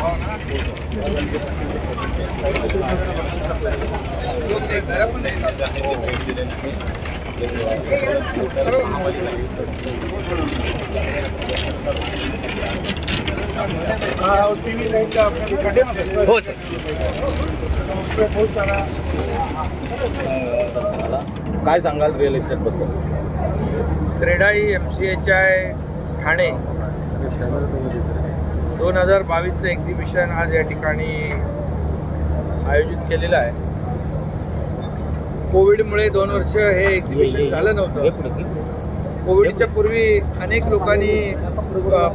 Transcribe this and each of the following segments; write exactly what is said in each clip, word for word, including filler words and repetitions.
हो सर बहुत सारा काय सांगाल रिअल इस्टेट बद्दल? CREDAI M C H I Thane दोन हजार बावीसचं एक्झिबिशन आज या ठिकाणी आयोजित केलेलं आहे. कोविडमुळे दोन वर्ष हे एक्झिबिशन झालं नव्हतं. कोविडच्या पूर्वी अनेक लोकांनी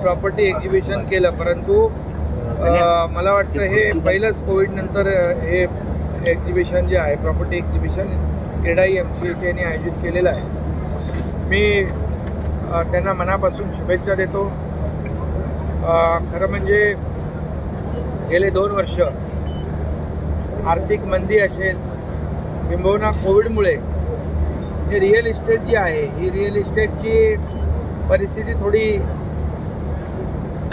प्रॉपर्टी एक्झिबिशन केलं, परंतु मला वाटतं हे पहिलंच कोविडनंतर हे एक्झिबिशन जे आहे property exhibition CREDAI M C H आयने आयोजित केलेलं आहे. मी त्यांना मनापासून शुभेच्छा देतो. खरं म्हणजे गेले दोन वर्ष आर्थिक मंदी असेल किंबहुना कोविडमुळे जी रिअल इस्टेट जी आहे ही रिअल इस्टेटची परिस्थिती थोडी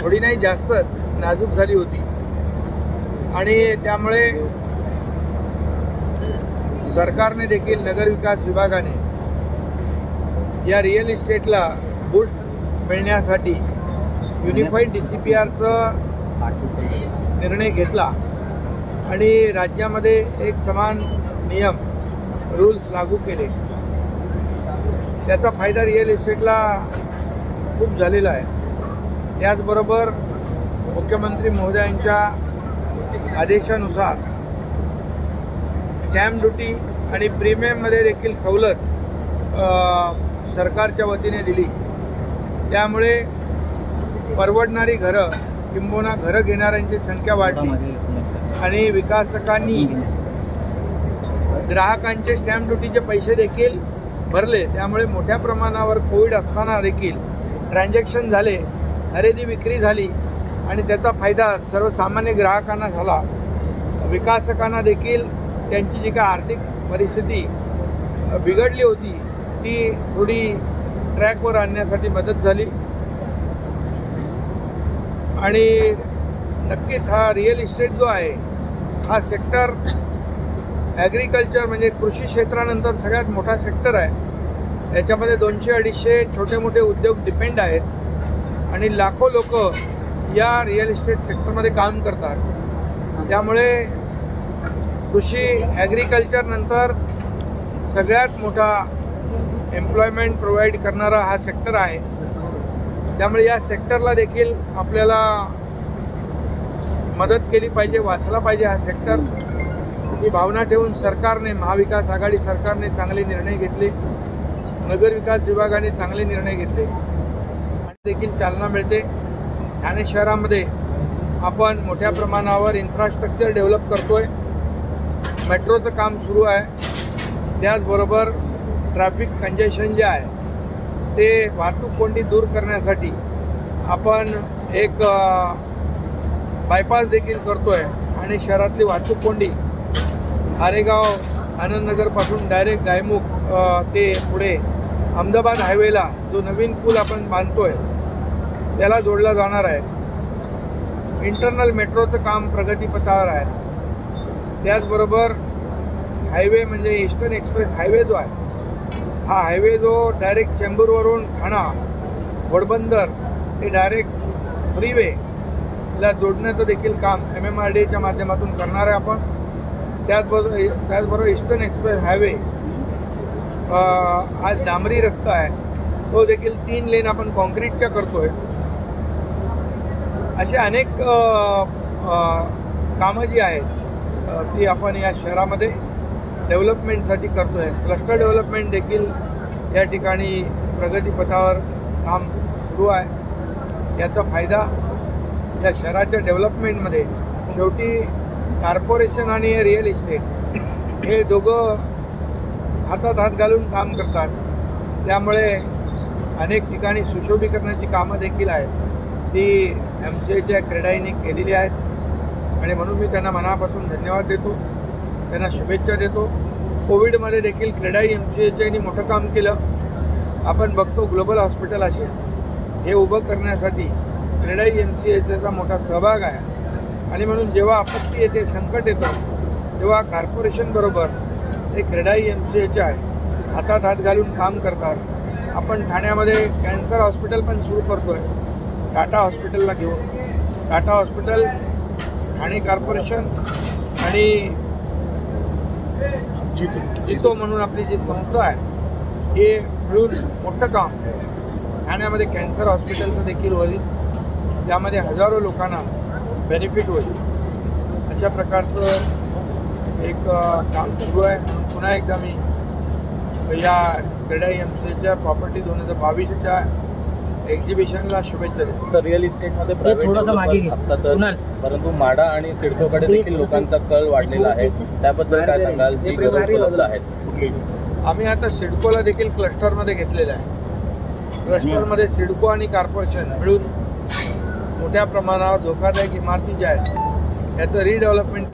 थोडी नाही जास्तच नाजूक झाली होती आणि त्यामुळे सरकारने देखील नगरविकास विभागाने या रिअल इस्टेटला बूस्ट मिळण्यासाठी युनिफाईड डी सी पी आरचा निर्णय घेतला आणि राज्यामध्ये एक समान नियम रूल्स लागू केले. त्याचा फायदा रिअल इस्टेटला खूप झालेला आहे. त्याचबरोबर मुख्यमंत्री महोदयांच्या आदेशानुसार स्टॅम्प ड्युटी आणि प्रीमियममध्ये देखील सवलत सरकारच्या वतीने दिली. त्यामुळे परवडणारी घरं किंबहुना घरं घेणाऱ्यांची संख्या वाढली आणि विकासकांनी ग्राहकांचे स्टॅम्प ड्युटीचे पैसे देखील भरले. त्यामुळे मोठ्या प्रमाणावर कोविड असताना देखील ट्रान्झॅक्शन झाले, खरेदी विक्री झाली आणि त्याचा फायदा सर्वसामान्य ग्राहकांना झाला. विकासकांना देखील त्यांची जी काय आर्थिक परिस्थिती बिघडली होती ती थोडी ट्रॅकवर आणण्यासाठी मदत झाली आणि नक्कीच हा रिअल इस्टेट जो आहे हा सेक्टर ॲग्रिकल्चर म्हणजे कृषी क्षेत्रानंतर सगळ्यात मोठा सेक्टर आहे. याच्यामध्ये दोनशे अडीचशे छोटे मोठे उद्योग डिपेंड आहेत आणि लाखो लोक या रिअल इस्टेट सेक्टरमध्ये काम करतात. त्यामुळे कृषी ॲग्रिकल्चरनंतर सगळ्यात मोठा एम्प्लॉयमेंट प्रोव्हाइड करणारा हा सेक्टर आहे. त्यामुळे या सेक्टरला देखील आपल्याला मदत केली पाहिजे, वाचला पाहिजे हा सेक्टर ही भावना ठेवून सरकारने महाविकास आघाडी सरकारने चांगले निर्णय घेतले, नगरविकास विभागाने चांगले निर्णय घेतले, देखील चालना मिळते. ठाणे शहरामध्ये आपण मोठ्या प्रमाणावर इन्फ्रास्ट्रक्चर डेव्हलप करतोय. मेट्रोचं काम सुरू आहे. त्याचबरोबर ट्रॅफिक कंजेशन जे आहे ते वाहतूक कोंडी दूर करण्यासाठी आपण एक बायपास देखील करतो आहे आणि शहरातली वाहतूक कोंडी आरेगाव आनंदनगरपासून डायरेक्ट गायमुख ते पुढे अहमदाबाद हायवेला जो नवीन पूल आपण बांधतो आहे त्याला जोडला जाणार आहे. इंटरनल मेट्रोचं काम प्रगतीपथावर आहे. त्याचबरोबर हायवे म्हणजे ईस्टर्न एक्सप्रेस हायवे जो आहे हा हायवे जो डायरेक्ट चेंबूरवरून ठाणा घोडबंदर ते डायरेक्ट फ्रीवेला जोडण्याचं देखील काम एम एम आर डी एच्या माध्यमातून करणार आहे आपण. त्याचबरोबर त्याचबरोबर ईस्टर्न एक्सप्रेस हायवे आज डांबरी रस्ता आहे तो देखील तीन लेन आपण कॉन्क्रीटच्या करतोय. असे अनेक कामं जी आहेत ती आपण या शहरामध्ये डेव्हलपमेंटसाठी करतो आहे. क्लस्टर डेव्हलपमेंट देखील या ठिकाणी प्रगतीपथावर काम सुरू आहे. याचा फायदा या शहराच्या डेव्हलपमेंटमध्ये शेवटी कॉर्पोरेशन आणि रिअल इस्टेट हे दोघं हातात हात घालून काम करतात. त्यामुळे अनेक ठिकाणी सुशोभीकरणाची कामं देखील आहेत ती एम सी एच्या क्रेडाईने केलेली आहेत आणि म्हणून मी त्यांना मनापासून धन्यवाद देतो, त्यांना शुभेच्छा देतो. कोविडमध्ये देखील क्रेडाई एम सी एच आयने मोठं काम केलं. आपण बघतो ग्लोबल हॉस्पिटल असेल हे उभं करण्यासाठी क्रेडाई एम सी एच आयचा मोठा सहभाग आहे आणि म्हणून जेव्हा आपत्ती येते, संकट येतं, तेव्हा कॉर्पोरेशनबरोबर एक CREDAI M C H I हातात हात घालून काम करतात. आपण ठाण्यामध्ये कॅन्सर हॉस्पिटल पण सुरू करतो आहे, टाटा हॉस्पिटलला घेऊन. टाटा हॉस्पिटल ठाणे कॉर्पोरेशन आणि जितो जितो म्हणून आपली जी संस्था आहे हे मिळून मोठं काम ठाण्यामध्ये कॅन्सर हॉस्पिटलचं देखील होईल, ज्यामध्ये हजारो लोकांना बेनिफिट होईल. अशा प्रकारचं एक काम सुरू आहे. पुन्हा एकदा मी या क्रेडाई एम सी एच्या प्रॉपर्टी दोन हजार बावीसच्या एक्झिबिशनला शुभेच्छा देतो. सर, रिअल इस्टेटमध्ये प्रायव्हेट असतात, परंतु माडा आणि सिडकोकडे देखील लोकांचा कल वाढलेला आहे, त्याबद्दल काय सांगाल? जी गरज आहेत आम्ही आता सिडकोला देखील क्लस्टरमध्ये घेतलेलं आहे. क्लस्टरमध्ये सिडको आणि कॉर्पोरेशन मिळून मोठ्या प्रमाणावर धोकादायक इमारती ज्या आहेत याचं रिडेव्हलपमेंट